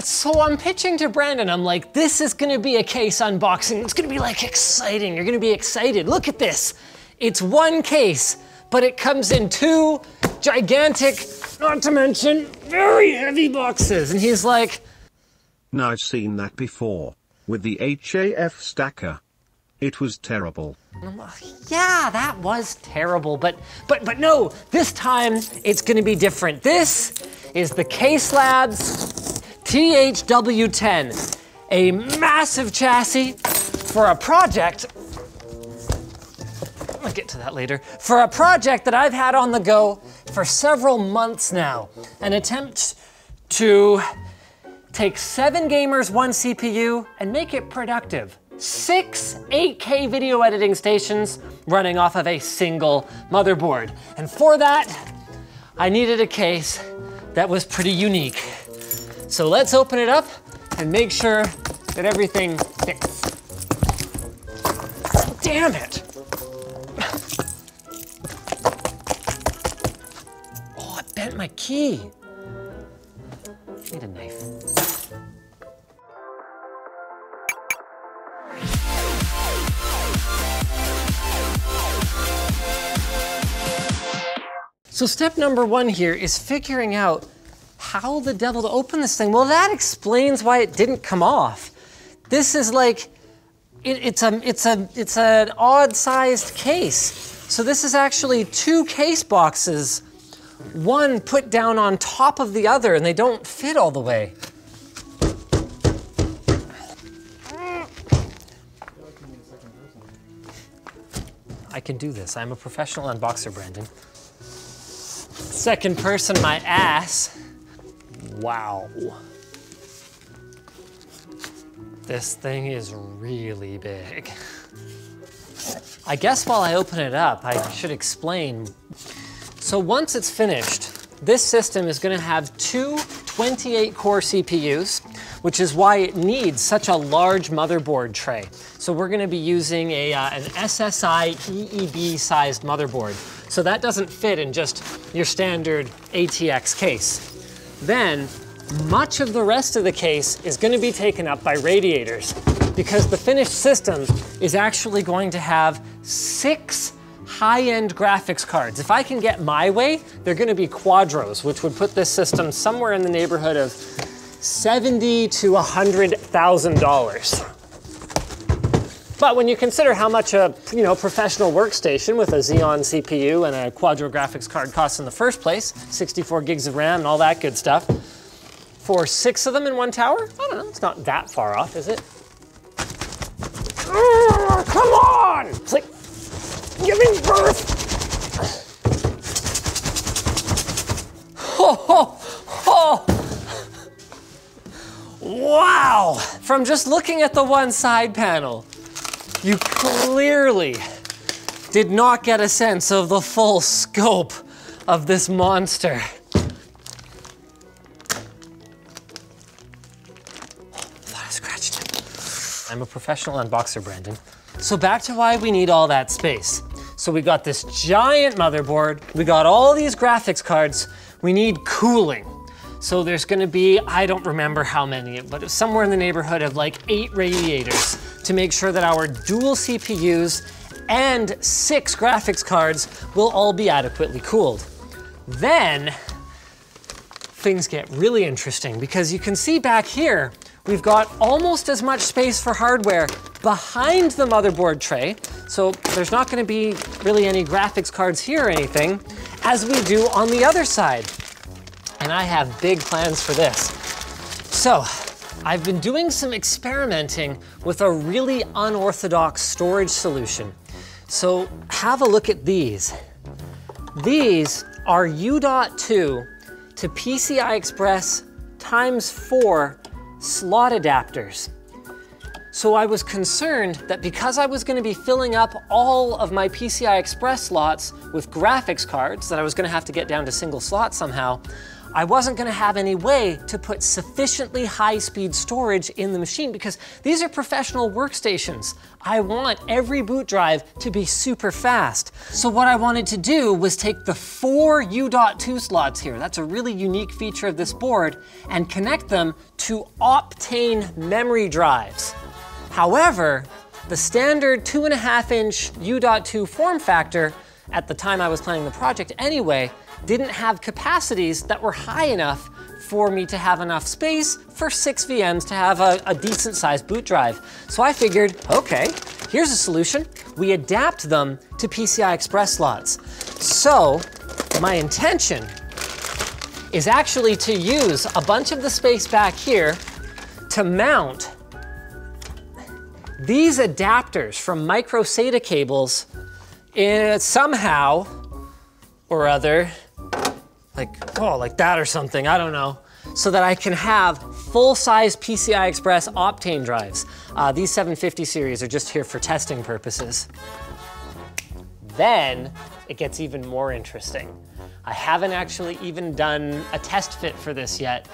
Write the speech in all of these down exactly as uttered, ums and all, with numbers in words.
So I'm pitching to Brandon, I'm like, this is gonna be a case unboxing. It's gonna be like exciting, you're gonna be excited. Look at this, it's one case, but it comes in two gigantic, not to mention very heavy boxes. And he's like, "No, I've seen that before, with the H A F stacker. It was terrible." Yeah, that was terrible, but but but no, this time it's gonna be different. This is the CaseLabs T H W ten, a massive chassis for a project, I'll get to that later, for a project that I've had on the go for several months now. An attempt to take seven gamers, one C P U, and make it productive. Six eight K video editing stations running off of a single motherboard. And for that, I needed a case that was pretty unique. So let's open it up and make sure that everything fits. Damn it. Oh, I bent my key. I need a knife. So step number one here is figuring out how the devil to open this thing. Well, that explains why it didn't come off. This is like, it, it's a, it's a, it's an odd sized case. So this is actually two case boxes, one put down on top of the other, and they don't fit all the way. I can do this. I'm a professional unboxer, Brandon. Second person, my ass. Wow. This thing is really big. I guess while I open it up, I should explain. So once it's finished, this system is gonna have two twenty-eight core C P Us, which is why it needs such a large motherboard tray. So we're gonna be using a, uh, an S S I E E B sized motherboard. So that doesn't fit in just your standard A T X case. Then much of the rest of the case is going to be taken up by radiators, because the finished system is actually going to have six high-end graphics cards. If I can get my way, they're going to be Quadros, which would put this system somewhere in the neighborhood of seventy to a hundred thousand dollars. But when you consider how much a you know, professional workstation with a Xeon C P U and a Quadro graphics card costs in the first place, sixty-four gigs of RAM and all that good stuff, for six of them in one tower? I don't know, it's not that far off, is it? Urgh, come on! It's like giving birth! Ho, ho, ho! Wow! From just looking at the one side panel, you clearly did not get a sense of the full scope of this monster. Oh, I scratched it. I'm a professional unboxer, Brandon. So back to why we need all that space. So we got this giant motherboard, we got all these graphics cards, we need cooling. So there's gonna be, I don't remember how many, but it's somewhere in the neighborhood of like eight radiators to make sure that our dual C P Us and six graphics cards will all be adequately cooled. Then things get really interesting, because you can see back here, we've got almost as much space for hardware behind the motherboard tray. So there's not gonna be really any graphics cards here or anything, as we do on the other side. And I have big plans for this. So I've been doing some experimenting with a really unorthodox storage solution. So have a look at these. These are U two to P C I Express times four slot adapters. So I was concerned that because I was gonna be filling up all of my P C I Express slots with graphics cards that I was gonna have to get down to single slot somehow, I wasn't gonna have any way to put sufficiently high-speed storage in the machine because these are professional workstations. I want every boot drive to be super fast. So what I wanted to do was take the four U dot two slots here, that's a really unique feature of this board, and connect them to Optane memory drives. However, the standard two and a half inch U dot two form factor, at the time I was planning the project anyway, didn't have capacities that were high enough for me to have enough space for six V Ms to have a, a decent sized boot drive. So I figured, okay, here's a solution. We adapt them to P C I Express slots. So my intention is actually to use a bunch of the space back here to mount these adapters from micro SATA cables in somehow or other, like, oh, like that or something, I don't know, so that I can have full-size P C I Express Optane drives. Uh, these seven fifty series are just here for testing purposes. Then it gets even more interesting. I haven't actually even done a test fit for this yet,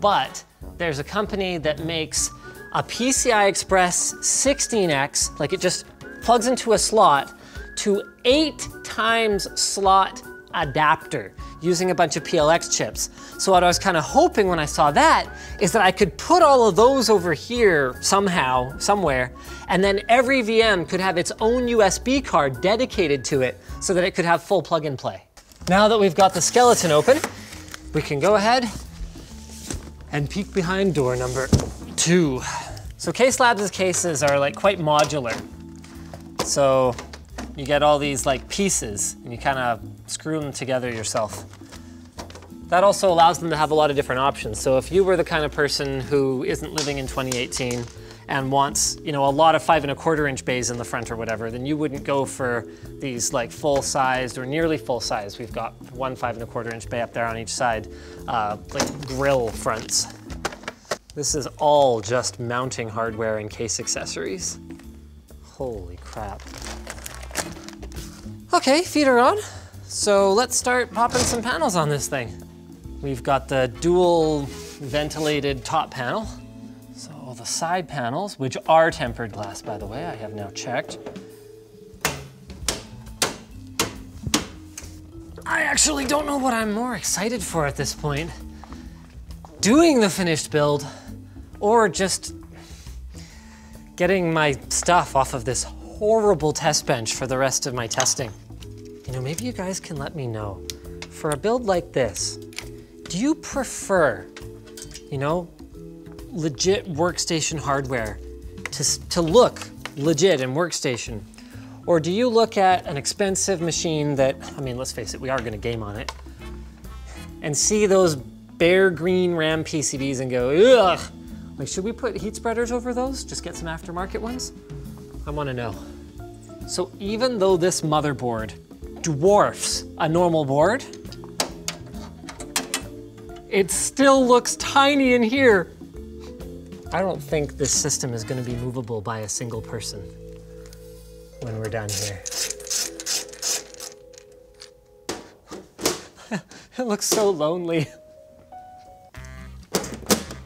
but there's a company that makes a P C I Express sixteen X, like it just plugs into a slot, to eight times slot adapter using a bunch of P L X chips. So what I was kind of hoping when I saw that is that I could put all of those over here somehow, somewhere, and then every V M could have its own U S B card dedicated to it so that it could have full plug and play. Now that we've got the skeleton open, we can go ahead and peek behind door number two. So CaseLabs' cases are like quite modular. So you get all these like pieces and you kind of screw them together yourself. That also allows them to have a lot of different options. So if you were the kind of person who isn't living in twenty eighteen and wants, you know, a lot of five and a quarter inch bays in the front or whatever, then you wouldn't go for these like full-sized or nearly full-sized. We've got one five and a quarter inch bay up there on each side, uh, like grill fronts. This is all just mounting hardware and case accessories. Holy crap. Okay, feet are on. So let's start popping some panels on this thing. We've got the dual ventilated top panel. So all the side panels, which are tempered glass, by the way, I have now checked. I actually don't know what I'm more excited for at this point. Doing the finished build or just getting my stuff off of this horrible test bench for the rest of my testing. You know, maybe you guys can let me know, for a build like this, do you prefer, you know, legit workstation hardware to, to look legit in workstation? Or do you look at an expensive machine that, I mean, let's face it, we are gonna game on it, and see those bare green RAM P C Bs and go, ugh. Like, should we put heat spreaders over those? Just get some aftermarket ones? I wanna know. So even though this motherboard dwarfs a normal board, it still looks tiny in here. I don't think this system is gonna be movable by a single person when we're done here. It looks so lonely.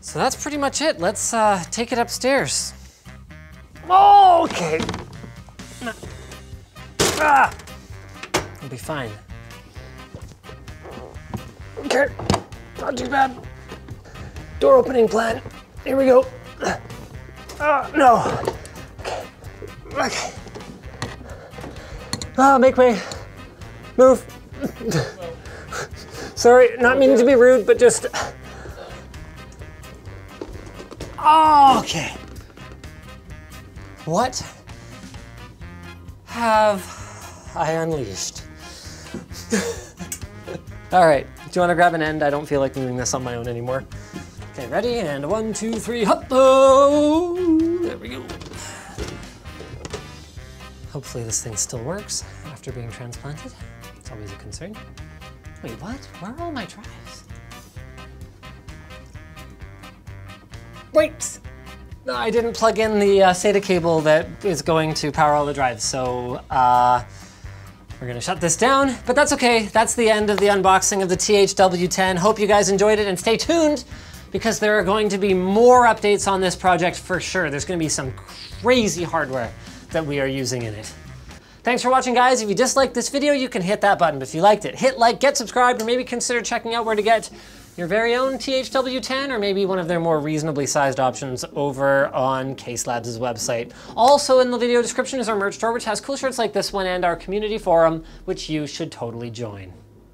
So that's pretty much it. Let's uh, take it upstairs. Oh, okay. Ah, it'll be fine. Okay, not too bad. Door opening plan. Here we go. Ah, no. Okay. Okay. Ah, make way. Move. Sorry, not meaning to be rude, but just. Oh, okay. What have I unleashed? All right, do you want to grab an end? I don't feel like moving this on my own anymore. Okay, ready? And one, two, three, hop! Oh, there we go. Hopefully this thing still works after being transplanted. It's always a concern. Wait, what? Where are all my drives? Wait! No, I didn't plug in the uh, SATA cable that is going to power all the drives, so uh, We're gonna shut this down, but that's okay. That's the end of the unboxing of the T H W ten. Hope you guys enjoyed it, and stay tuned because there are going to be more updates on this project for sure. There's gonna be some crazy hardware that we are using in it. Thanks for watching, guys. If you disliked this video, you can hit that button. But if you liked it, hit like, get subscribed, or maybe consider checking out where to get your very own T H W ten, or maybe one of their more reasonably sized options over on CaseLabs' website. Also in the video description is our merch store, which has cool shirts like this one and our community forum, which you should totally join.